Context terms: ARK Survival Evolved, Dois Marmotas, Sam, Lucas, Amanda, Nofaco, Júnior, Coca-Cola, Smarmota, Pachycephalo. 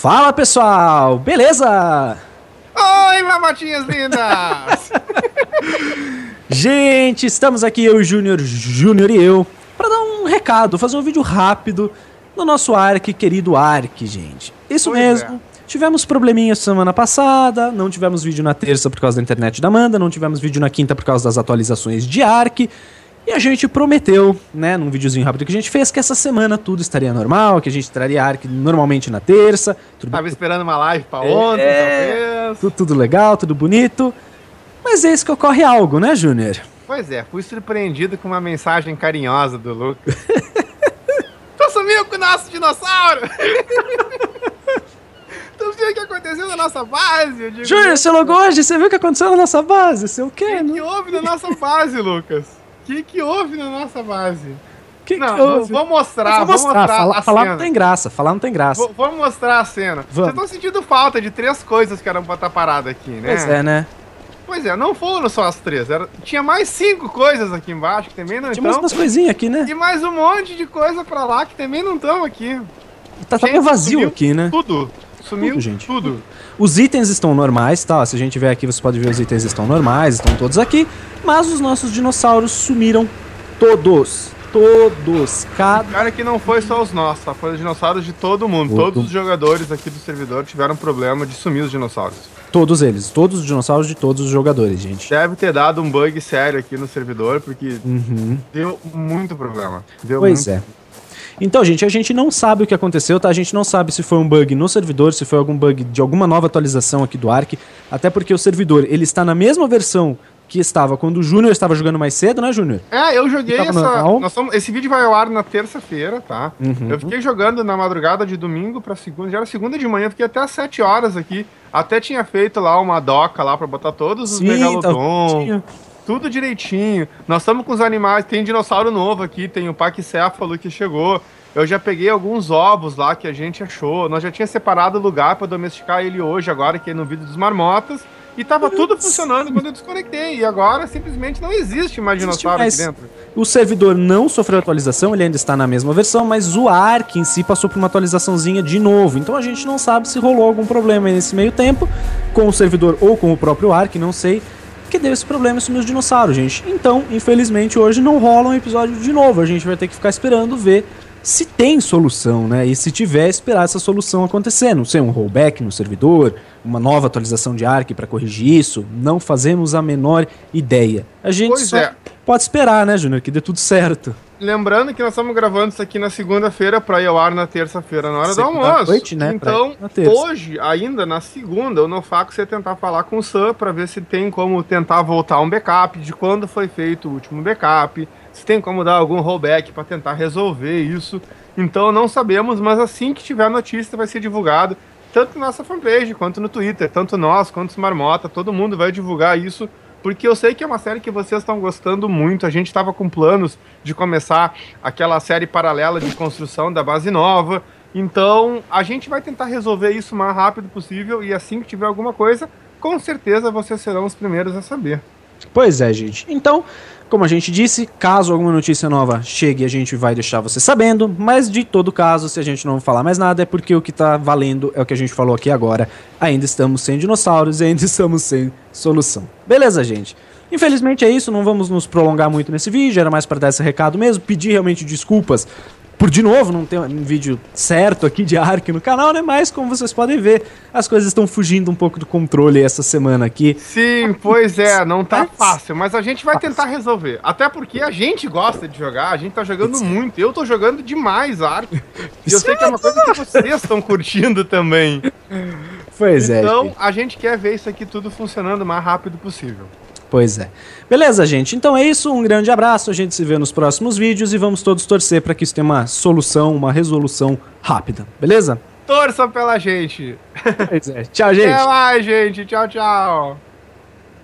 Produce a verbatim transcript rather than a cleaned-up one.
Fala, pessoal! Beleza? Oi, mamatinhas lindas! Gente, estamos aqui, eu, Júnior, Júnior e eu, para dar um recado, fazer um vídeo rápido no nosso ARK, querido ARK, gente. Isso pois mesmo. É. Tivemos probleminha semana passada, não tivemos vídeo na terça por causa da internet da Amanda, não tivemos vídeo na quinta por causa das atualizações de ARK. E a gente prometeu, né, num videozinho rápido que a gente fez, que essa semana tudo estaria normal, que a gente traria ARK normalmente na terça. Tudo... Tava esperando uma live pra ontem, é... talvez. Tudo, tudo legal, tudo bonito. Mas é isso que ocorre algo, né, Júnior? Pois é, fui surpreendido com uma mensagem carinhosa do Lucas. Tu sumiu com o nosso dinossauro! Tu viu o que aconteceu na nossa base? Digo, Júnior, você logou hoje? Você viu o que aconteceu na nossa base? Você o quê? O que, que houve na nossa base, Lucas? O que, que houve na nossa base? Que não, que houve? Vou mostrar, vou mostrar. mostrar falar, falar não tem graça, falar não tem graça. Vou, vou mostrar a cena. Vamos. Vocês estão sentindo falta de três coisas que eram pra estar parada aqui, né? Pois é, né? Pois é, não foram só as três. Era... Tinha mais cinco coisas aqui embaixo que também não estão. Tinha mais umas coisinhas aqui, né? E mais um monte de coisa pra lá que também não estão aqui. Tá, tá meio vazio aqui, né? Tudo. Sumiu tudo, gente. Tudo. Os itens estão normais, tá? Se a gente vier aqui, você pode ver, os itens estão normais, estão todos aqui. Mas os nossos dinossauros sumiram todos. Todos. Cada... O cara que não foi só os nossos, tá? Foi os dinossauros de todo mundo. Todo... Todos os jogadores aqui do servidor tiveram problema de sumir os dinossauros. Todos eles. Todos os dinossauros de todos os jogadores, gente. Deve ter dado um bug sério aqui no servidor, porque uhum. deu muito problema. Deu pois muito... é. Então, gente, a gente não sabe o que aconteceu, tá? A gente não sabe se foi um bug no servidor, se foi algum bug de alguma nova atualização aqui do ARK, até porque o servidor, ele está na mesma versão que estava quando o Júnior estava jogando mais cedo, né, Júnior? É, eu joguei essa... No... Nós somos... Esse vídeo vai ao ar na terça-feira, tá? Uhum. Eu fiquei jogando na madrugada de domingo pra segunda, já era segunda de manhã, eu fiquei até às sete horas aqui, até tinha feito lá uma doca lá pra botar todos os Sim, megalodon... Tá... Tudo direitinho. Nós estamos com os animais. Tem dinossauro novo aqui. Tem o Pachycephalo que chegou. Eu já peguei alguns ovos lá que a gente achou. Nós já tínhamos separado o lugar para domesticar ele hoje, agora que é no vídeo dos marmotas. E tava tudo funcionando quando eu desconectei. E agora simplesmente não existe mais dinossauro aqui dentro. O servidor não sofreu atualização. Ele ainda está na mesma versão. Mas o ARK em si passou por uma atualizaçãozinha de novo. Então a gente não sabe se rolou algum problema nesse meio tempo com o servidor ou com o próprio ARK. Não sei. Que deu esse problema isso nos dinossauros, gente. Então, infelizmente, hoje não rola um episódio de novo. A gente vai ter que ficar esperando ver se tem solução, né? E se tiver, esperar essa solução acontecer. Não sei, um rollback no servidor, uma nova atualização de ARK para corrigir isso. Não fazemos a menor ideia. A gente pois só é. pode esperar, né, Júnior? Que dê tudo certo. Lembrando que nós estamos gravando isso aqui na segunda-feira para ir ao ar na terça-feira, na hora segunda do almoço. Noite, né, então, hoje, ainda na segunda, o Nofaco você tentar falar com o Sam para ver se tem como tentar voltar um backup, de quando foi feito o último backup, se tem como dar algum rollback para tentar resolver isso. Então, não sabemos, mas assim que tiver notícia vai ser divulgado, tanto na nossa fanpage, quanto no Twitter, tanto nós, quanto os Smarmota, todo mundo vai divulgar isso. Porque eu sei que é uma série que vocês estão gostando muito. A gente estava com planos de começar aquela série paralela de construção da base nova. Então, a gente vai tentar resolver isso o mais rápido possível. E assim que tiver alguma coisa, com certeza vocês serão os primeiros a saber. Pois é, gente. Então, como a gente disse, caso alguma notícia nova chegue, a gente vai deixar você sabendo. Mas, de todo caso, se a gente não falar mais nada, é porque o que tá valendo é o que a gente falou aqui agora. Ainda estamos sem dinossauros e ainda estamos sem solução. Beleza, gente? Infelizmente é isso. Não vamos nos prolongar muito nesse vídeo. Era mais para dar esse recado mesmo. Pedir realmente desculpas por, de novo, não ter um vídeo certo aqui de ARK no canal, né? Mas, como vocês podem ver, as coisas estão fugindo um pouco do controle essa semana aqui. Sim, pois é, não tá fácil, mas a gente vai tentar resolver. Até porque a gente gosta de jogar, a gente tá jogando muito. Eu tô jogando demais ARK. E eu sei que é uma coisa que vocês estão curtindo também. Pois é. Então, a gente quer ver isso aqui tudo funcionando o mais rápido possível. Pois é. Beleza, gente? Então é isso, um grande abraço, a gente se vê nos próximos vídeos e vamos todos torcer para que isso tenha uma solução, uma resolução rápida, beleza? Torçam pela gente! Pois é. Tchau, gente! Até mais, gente! Tchau, tchau!